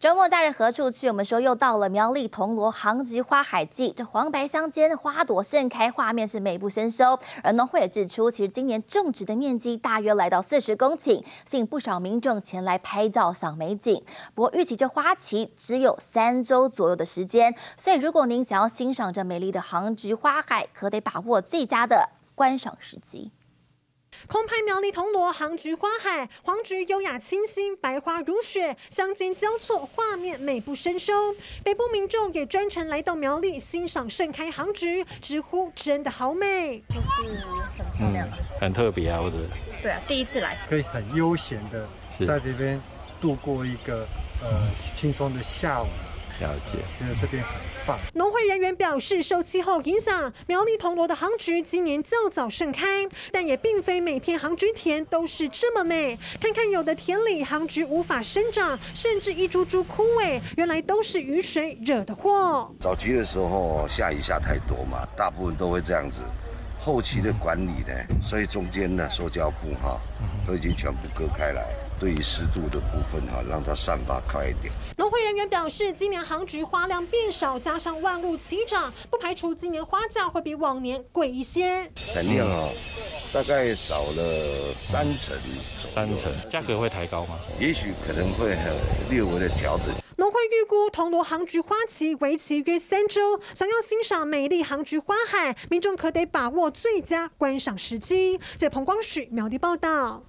周末假日何处去？我们说又到了苗栗铜锣杭菊花海季，这黄白相间，花朵盛开，画面是美不胜收。而农会也指出，其实今年种植的面积大约来到40公顷，吸引不少民众前来拍照赏美景。不过预期这花期只有3周左右的时间，所以如果您想要欣赏这美丽的杭菊花海，可得把握最佳的观赏时机。 空拍苗栗铜锣杭菊花海，黄菊优雅清新，白花如雪，相间交错，画面美不胜收。北部民众也专程来到苗栗欣赏盛开杭菊，直呼真的好美，就是很漂亮，很特别啊，我觉得。对啊，第一次来，可以很悠闲的在这边度过一个轻松的下午。 了解，觉得这边很棒。农会人员表示，受气候影响，苗栗铜锣的杭菊今年较早盛开，但也并非每片杭菊田都是这么美。看看有的田里杭菊无法生长，甚至一株株枯萎，原来都是雨水惹的祸。早期的时候下雨下太多嘛，大部分都会这样子。后期的管理呢，所以中间呢塑胶布哈都已经全部割开来。 对于湿度的部分哈，让它散发快一点。农会人员表示，今年杭菊花量变少，加上万物齐涨，不排除今年花价会比往年贵一些。产量啊，大概少了3成，价格会抬高吗？也许可能会略微的调整。 农会预估铜锣杭菊花期为期约3周，想要欣赏美丽杭菊花海，民众可得把握最佳观赏时机。记者彭光许苗栗报道。